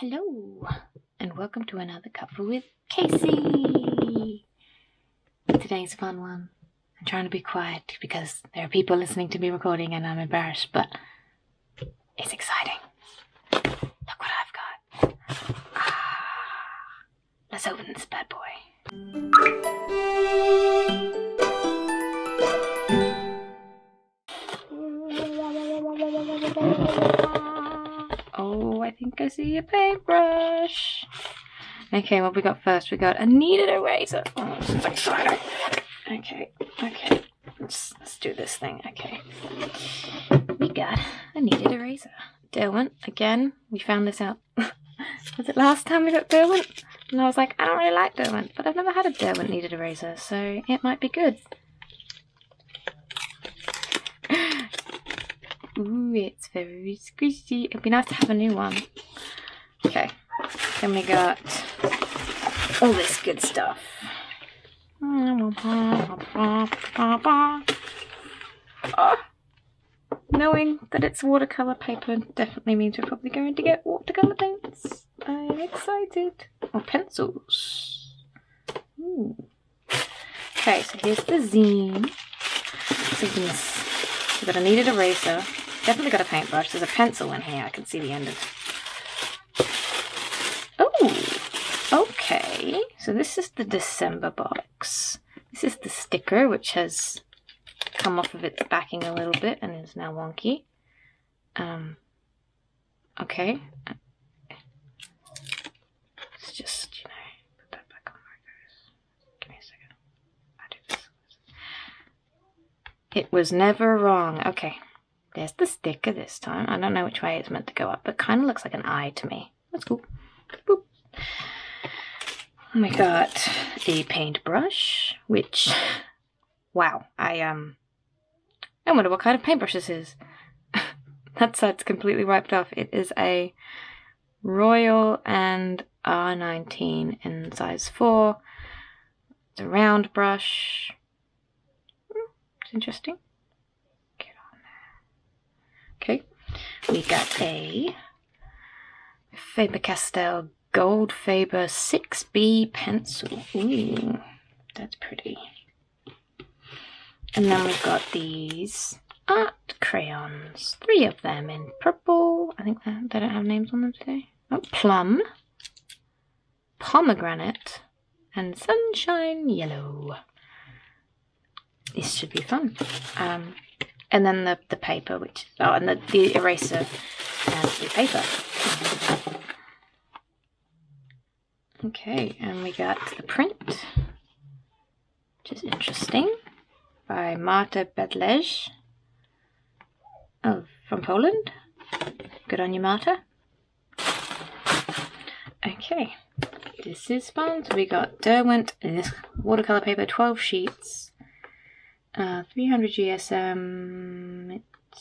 Hello, and welcome to another Cuppa with Casey! Today's a fun one. I'm trying to be quiet because there are people listening to me recording and I'm embarrassed, but it's exciting. Look what I've got. Let's open this bad boy. Oh, I think I see a paintbrush. Okay, what we got first? We got a kneaded eraser. Oh, this is exciting. Okay. Let's do this thing. Okay. We got a kneaded eraser. Derwent, again, we found this out. Was it last time we got Derwent? And I was like, I don't really like Derwent, but I've never had a Derwent kneaded eraser, so it might be good. Ooh, it's very squishy. It'd be nice to have a new one. Okay, then we got all this good stuff. Oh, knowing that it's watercolor paper definitely means we're probably going to get watercolor paints. I'm excited. Or pencils. Ooh. Okay, so here's the zine. So you can see. We've got a kneaded eraser, definitely got a paintbrush, there's a pencil in here, I can see the end of it. Oh, okay, so this is the December box. This is the sticker, which has come off of its backing a little bit and is now wonky. Okay. It's just, you know, put that back on where it goes. Give me a second. It was never wrong. Okay, there's the sticker this time. I don't know which way it's meant to go up, but kind of looks like an eye to me. That's cool. Boop. We got a paintbrush, which, wow, I wonder what kind of paintbrush this is. That side's completely wiped off. It is a Royal and R19 in size 4. It's a round brush. Interesting. Get on there. Okay, we got a Faber-Castell Gold Faber 6B pencil. Ooh, that's pretty. And then we've got these art crayons. 3 of them in purple. I think they don't have names on them today. Oh, plum, pomegranate, and sunshine yellow. This should be fun. And then the paper, which, oh, and the eraser and the paper. Okay, and we got the print, which is interesting, by Marta Bedlej, from Poland. Good on you, Marta. Okay, this is fun. So we got Derwent in this watercolor paper, 12 sheets. 300 GSM, it's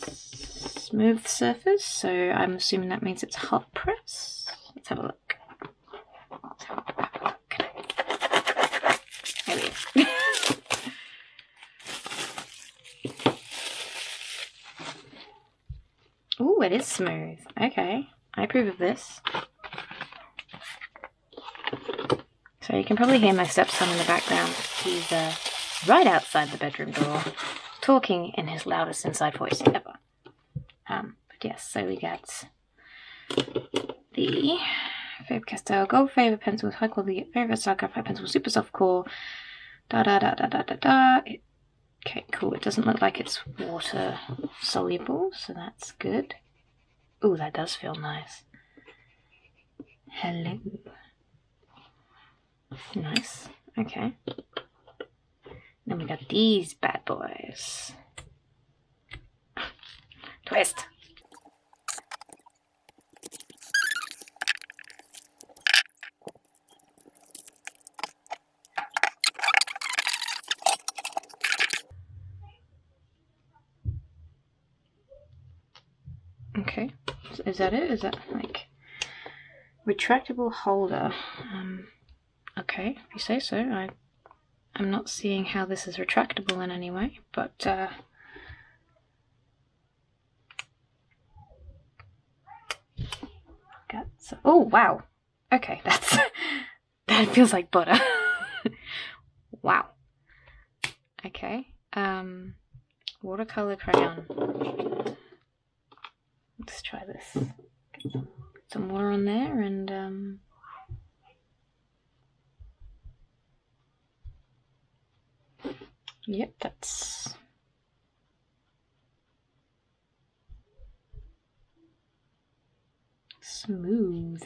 smooth surface, so I'm assuming that means it's hot press. Let's have a look. Here we go. Ooh, it is smooth. Okay, I approve of this. So you can probably hear my stepson in the background. He's right outside the bedroom door, talking in his loudest inside voice ever. But yes, so we got the Faber-Castell Gold Faber pencils, high quality, very versatile graphite pencil, super soft core, Okay, cool. It doesn't look like it's water soluble, so that's good. Ooh, that does feel nice. Hello. Nice. Okay. Then we got these bad boys. Twist. Okay, is that it? Is that like retractable holder? Okay, if you say so. I'm not seeing how this is retractable in any way, but got some, oh wow, okay, that's that feels like butter. Wow. Okay, watercolor crayon. Let's try this. Get some water on there and yep, that's smooth.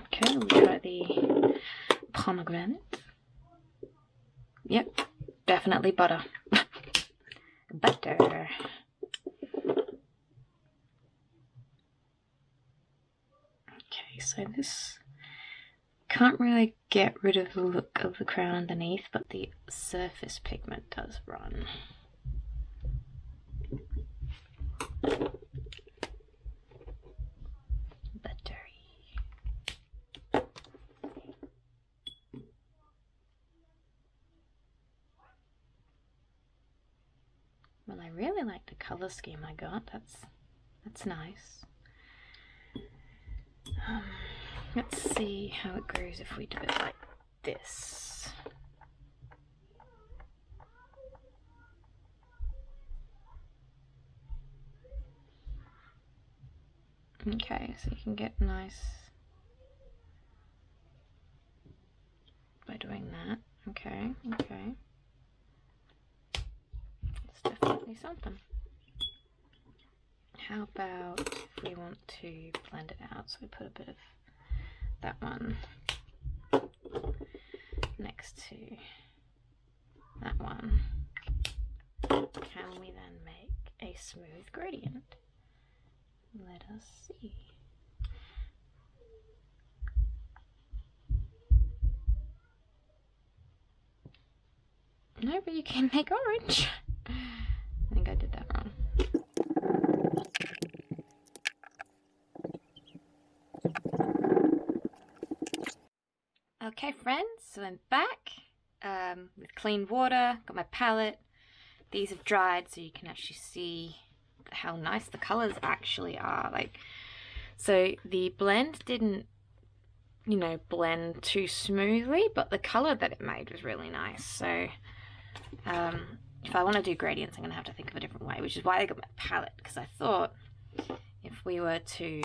Okay, we'll try the pomegranate. Yep, definitely butter. Butter. Okay, so this can't really get rid of the look of the crown underneath, but the surface pigment does run. Well, I really like the colour scheme I got. That's nice. Let's see how it grows if we do it like this. Okay, so you can get nice by doing that. Okay, okay. Definitely something. How about if we want to blend it out, so we put a bit of that one next to that one. Can we then make a smooth gradient? Let us see. No, but you can make orange. I think I did that wrong. Okay friends, so I'm back with clean water, got my palette. These have dried so you can actually see how nice the colours actually are. Like, so the blend didn't, you know, blend too smoothly, but the colour that it made was really nice. So if I want to do gradients, I'm going to have to think of a different way, which is why I got my palette, because I thought if we were to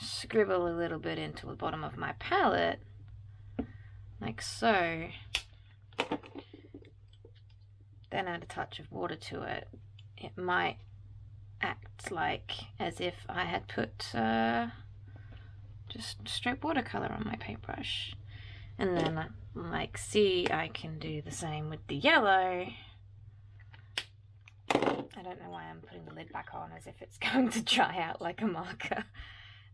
scribble a little bit into the bottom of my palette, like so, then add a touch of water to it, it might act like as if I had put just straight watercolor on my paintbrush. And then, like, see, I can do the same with the yellow. I don't know why I'm putting the lid back on as if it's going to dry out like a marker.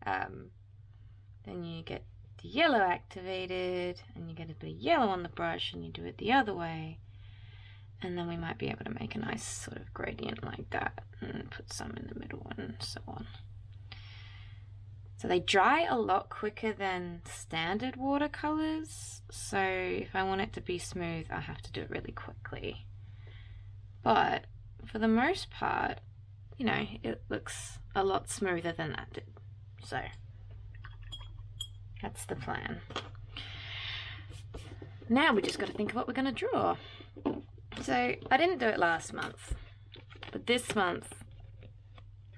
Then you get the yellow activated and you get a bit of yellow on the brush and you do it the other way, and then we might be able to make a nice sort of gradient like that and put some in the middle and so on. So they dry a lot quicker than standard watercolors, so if I want it to be smooth I have to do it really quickly, but for the most part, you know, it looks a lot smoother than that did. So that's the plan. Now we just got to think of what we're going to draw. So I didn't do it last month, but this month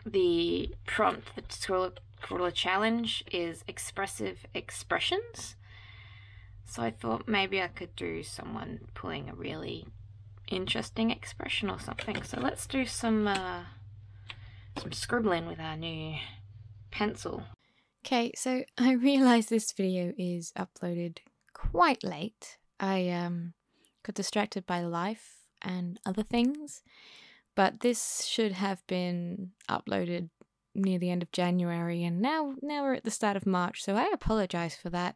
the prompt, the Scrawlr Challenge, is expressive expressions. So I thought maybe I could do someone pulling a really interesting expression or something. So let's do some scribbling with our new pencil. Okay, so I realised this video is uploaded quite late. I got distracted by life and other things, but this should have been uploaded near the end of January, and now we're at the start of March, so I apologise for that.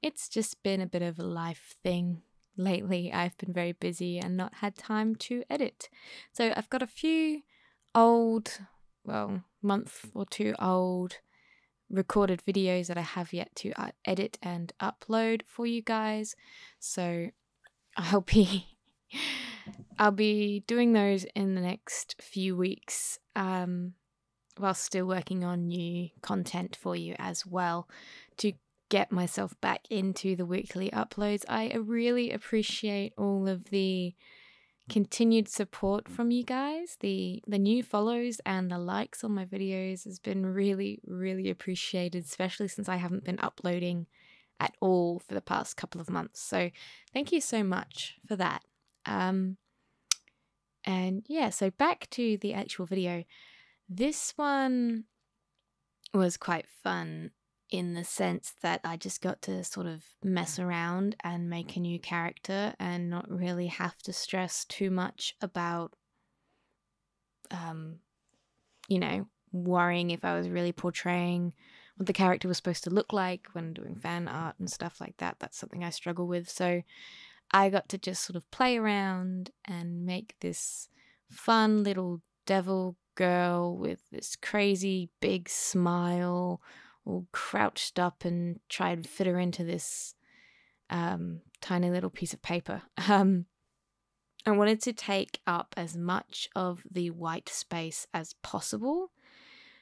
It's just been a bit of a life thing. Lately, I've been very busy and not had time to edit. So I've got a few old, well, month or two old recorded videos that I have yet to edit and upload for you guys. So I'll be I'll be doing those in the next few weeks while still working on new content for you as well to get myself back into the weekly uploads. I really appreciate all of the continued support from you guys. The new follows and the likes on my videos has been really, really appreciated, especially since I haven't been uploading at all for the past couple of months. So thank you so much for that. And yeah, so back to the actual video. This one was quite fun in the sense that I just got to sort of mess around and make a new character and not really have to stress too much about, you know, worrying if I was really portraying what the character was supposed to look like when doing fan art and stuff like that. That's something I struggle with. So I got to just sort of play around and make this fun little devil girl with this crazy big smile, all crouched up, and try and fit her into this tiny little piece of paper. I wanted to take up as much of the white space as possible,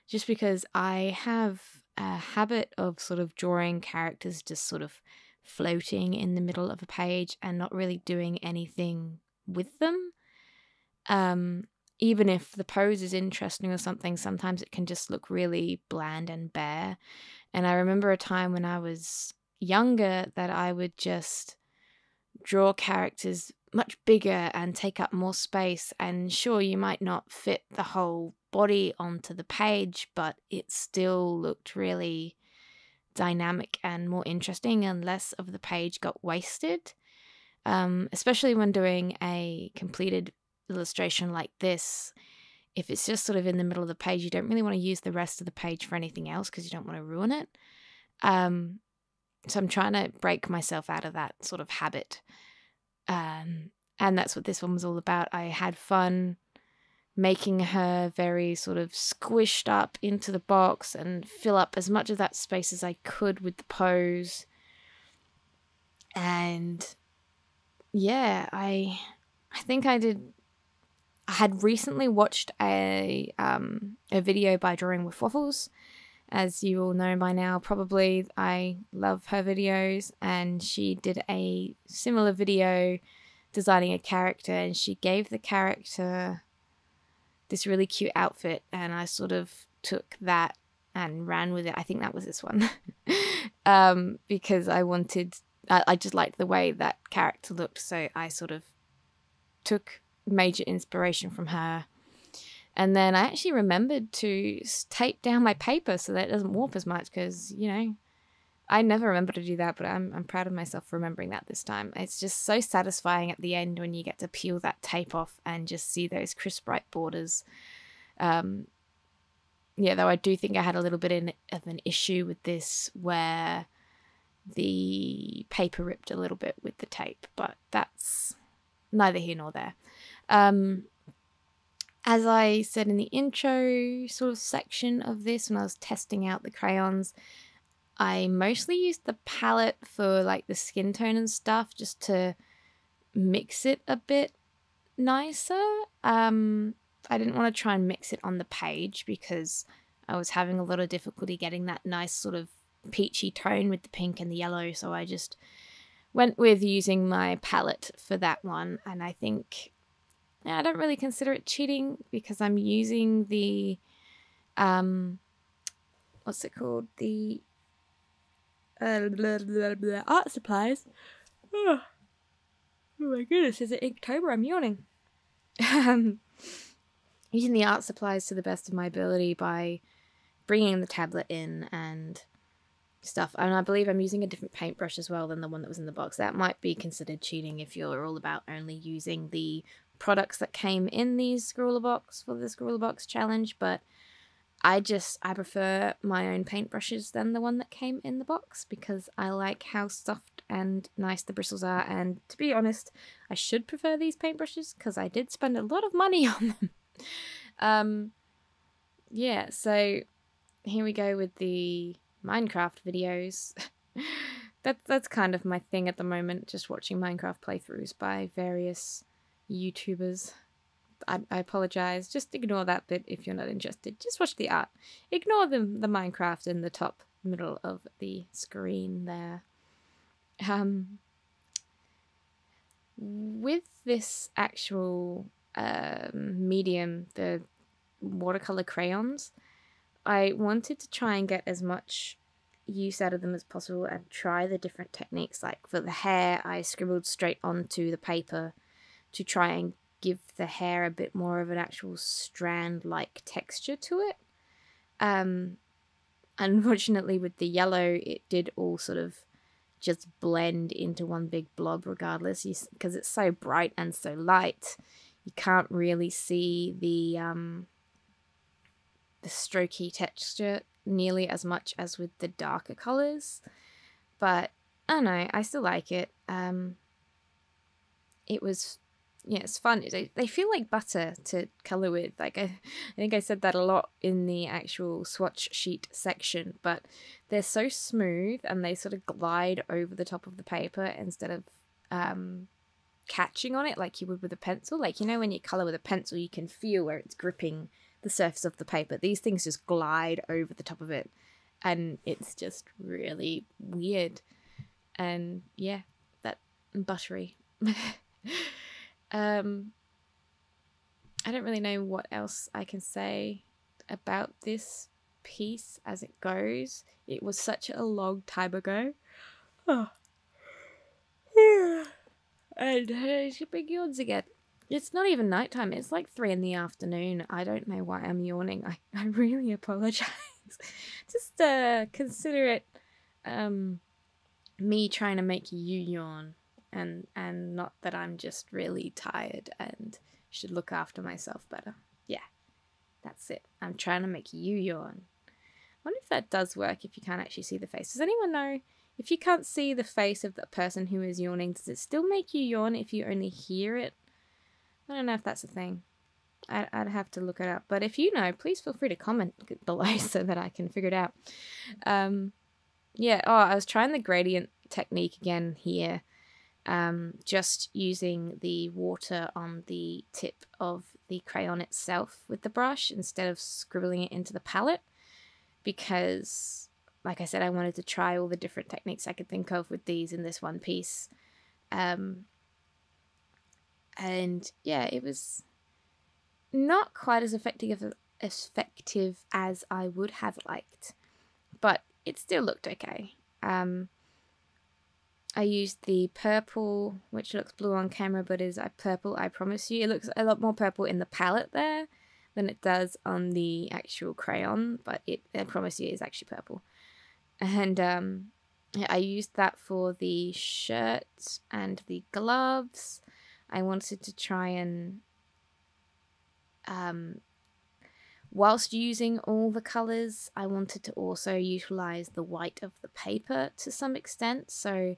just because I have a habit of sort of drawing characters just sort of floating in the middle of a page and not really doing anything with them. Even if the pose is interesting or something, sometimes it can just look really bland and bare. And I remember a time when I was younger that I would just draw characters much bigger and take up more space. And sure, you might not fit the whole body onto the page, but it still looked really dynamic and more interesting, and less of the page got wasted. Especially when doing a completed illustration like this, if it's just sort of in the middle of the page, you don't really want to use the rest of the page for anything else because you don't want to ruin it. So I'm trying to break myself out of that sort of habit. And that's what this one was all about. I had fun making her very sort of squished up into the box and fill up as much of that space as I could with the pose. And yeah, I think I had recently watched a video by Drawing with Waffles, as you all know by now probably. I love her videos, and she did a similar video designing a character, and she gave the character this really cute outfit, and I sort of took that and ran with it. I think that was this one. Because I just liked the way that character looked, so I sort of took major inspiration from her. And then I actually remembered to tape down my paper so that it doesn't warp as much, because, you know, I never remember to do that, but I'm proud of myself for remembering that this time. It's just so satisfying at the end when you get to peel that tape off and just see those crisp, bright borders. Yeah, though I do think I had a little bit of an issue with this where the paper ripped a little bit with the tape, but that's neither here nor there. As I said in the intro sort of section of this, when I was testing out the crayons, I mostly used the palette for like the skin tone and stuff, just to mix it a bit nicer. I didn't want to try and mix it on the page because I was having a lot of difficulty getting that nice sort of peachy tone with the pink and the yellow, so I just went with using my palette for that one. And I think, I don't really consider it cheating because I'm using the, what's it called? The art supplies. Oh my goodness, is it Inktober? I'm yawning. Using the art supplies to the best of my ability by bringing the tablet in and stuff. And I believe I'm using a different paintbrush as well than the one that was in the box. That might be considered cheating if you're all about only using the products that came in these Scrawlr box for the Scrawlr box challenge, but I prefer my own paintbrushes than the one that came in the box because I like how soft and nice the bristles are. And to be honest, I should prefer these paintbrushes because I did spend a lot of money on them. Yeah, so here we go with the Minecraft videos. That's kind of my thing at the moment, just watching Minecraft playthroughs by various YouTubers. I apologize. Just ignore that bit if you're not interested. Just watch the art. Ignore the Minecraft in the top middle of the screen there. With this actual medium, the watercolor crayons, I wanted to try and get as much use out of them as possible and try the different techniques. Like for the hair, I scribbled straight onto the paper to try and give the hair a bit more of an actual strand-like texture to it. Unfortunately, with the yellow, it did all sort of just blend into one big blob regardless, because it's so bright and so light. You can't really see the strokey texture nearly as much as with the darker colors, but I don't know, I still like it. It was, yeah, it's fun. They feel like butter to color with. Like I think I said that a lot in the actual swatch sheet section, but they're so smooth and they sort of glide over the top of the paper instead of catching on it like you would with a pencil. Like, you know, when you color with a pencil, you can feel where it's gripping the surface of the paper. These things just glide over the top of it, and it's just really weird. And yeah, that buttery. I don't really know what else I can say about this piece as it goes. It was such a long time ago. Oh. Yeah. And big yawns again. It's not even nighttime. It's like 3 in the afternoon. I don't know why I'm yawning. I really apologize. Just consider it me trying to make you yawn, and not that I'm just really tired and should look after myself better. Yeah, that's it. I'm trying to make you yawn. I wonder if that does work if you can't actually see the face. Does anyone know, if you can't see the face of the person who is yawning, does it still make you yawn if you only hear it? I don't know if that's a thing. I'd have to look it up. But if you know, please feel free to comment below so that I can figure it out. Yeah, oh, I was trying the gradient technique again here. Just using the water on the tip of the crayon itself with the brush instead of scribbling it into the palette, because, like I said, I wanted to try all the different techniques I could think of with these in this one piece. And yeah, it was not quite as effective as I would have liked, but it still looked okay. I used the purple, which looks blue on camera, but is purple, I promise you. It looks a lot more purple in the palette there than it does on the actual crayon, but it, I promise you, is actually purple. And yeah, I used that for the shirt and the gloves. I wanted to try and, whilst using all the colours, I wanted to also utilise the white of the paper to some extent. So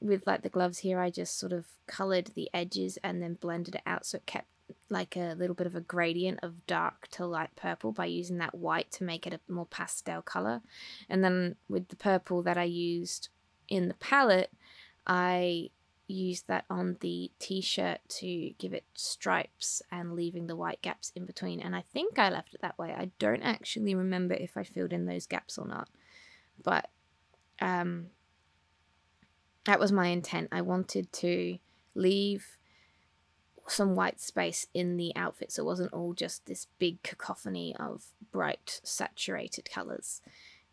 with like the gloves here, I just sort of coloured the edges and then blended it out, so it kept like a little bit of a gradient of dark to light purple by using that white to make it a more pastel colour. And then with the purple that I used in the palette, I used that on the t-shirt to give it stripes and leaving the white gaps in between, and I think I left it that way. I don't actually remember if I filled in those gaps or not, but that was my intent. I wanted to leave some white space in the outfit so it wasn't all just this big cacophony of bright saturated colours,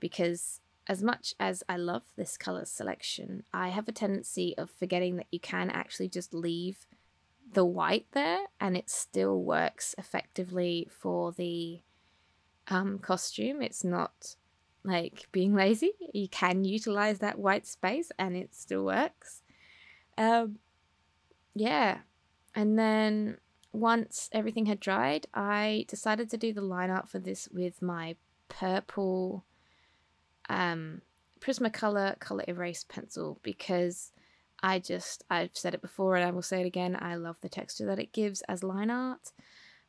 because as much as I love this colour selection, I have a tendency of forgetting that you can actually just leave the white there and it still works effectively for the costume. It's not like being lazy. You can utilise that white space and it still works. Yeah, and then once everything had dried, I decided to do the line art for this with my purple Prismacolor colour erase pencil, because I've said it before and I will say it again, I love the texture that it gives as line art,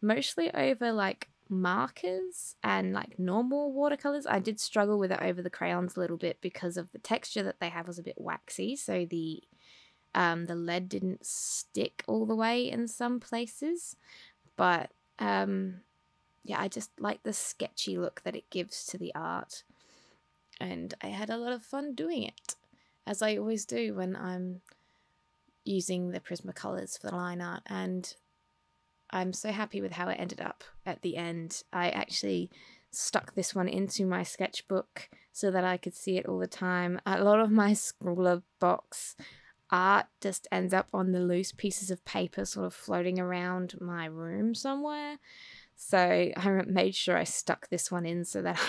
mostly over like markers and like normal watercolours. I did struggle with it over the crayons a little bit because of the texture that they have was a bit waxy, so the The lead didn't stick all the way in some places, but yeah, I just like the sketchy look that it gives to the art, and I had a lot of fun doing it, as I always do when I'm using the Prismacolors for the line art, and I'm so happy with how it ended up at the end. I actually stuck this one into my sketchbook so that I could see it all the time. A lot of my Scrawlr box art just ends up on the loose pieces of paper sort of floating around my room somewhere. So I made sure I stuck this one in so that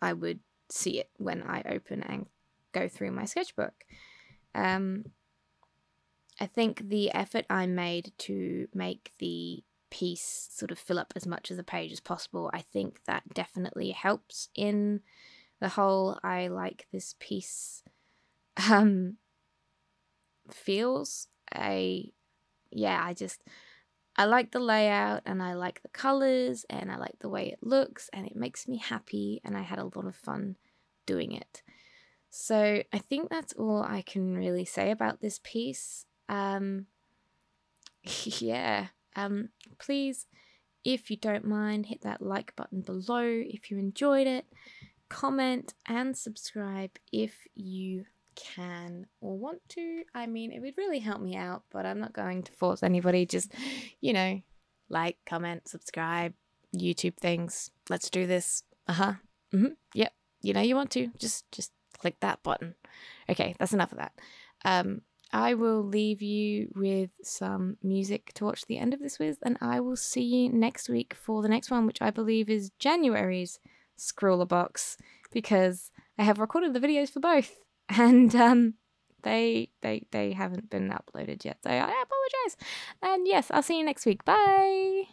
I would see it when I open and go through my sketchbook. I think the effort I made to make the piece sort of fill up as much of the page as possible, I think that definitely helps in the whole I like this piece feels. I like the layout, and I like the colours, and I like the way it looks, and it makes me happy, and I had a lot of fun doing it. So I think that's all I can really say about this piece. Please, if you don't mind, hit that like button below if you enjoyed it. Comment and subscribe if you can or want to. I mean, it would really help me out, but I'm not going to force anybody. Just, you know, like, comment, subscribe, YouTube things. Let's do this. Yep. You know you want to. Just click that button. Okay, that's enough of that. I will leave you with some music to watch the end of this with, and I will see you next week for the next one, which I believe is January's Scrawlr box, because I have recorded the videos for both, and they haven't been uploaded yet, so I apologize. And yes, I'll see you next week. Bye.